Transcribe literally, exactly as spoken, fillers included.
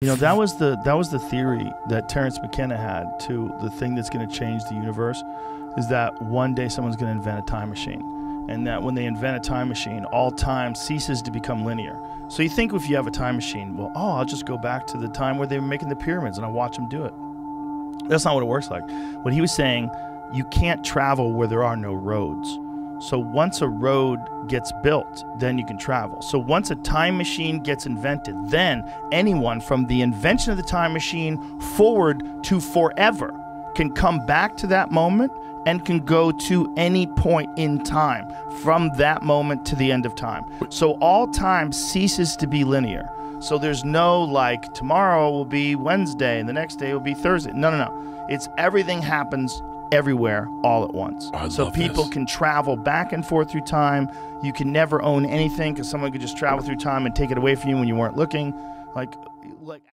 You know, that was the that was the theory that Terrence McKenna had to the thing that's going to change the universe, is that one day someone's going to invent a time machine, and that when they invent a time machine, all time ceases to become linear. So you think if you have a time machine, well, oh, I'll just go back to the time where they were making the pyramids and I'll watch them do it. That's not what it works like. What he was saying, you can't travel where there are no roads. So once a road gets built, then you can travel. So once a time machine gets invented, then anyone from the invention of the time machine forward to forever can come back to that moment and can go to any point in time from that moment to the end of time. So all time ceases to be linear. So there's no like tomorrow will be Wednesday and the next day will be Thursday. No, no, no. It's everything happens everywhere all at once. Oh, so people this. can travel back and forth through time. You can never own anything because someone could just travel through time and take it away from you when you weren't looking. Like like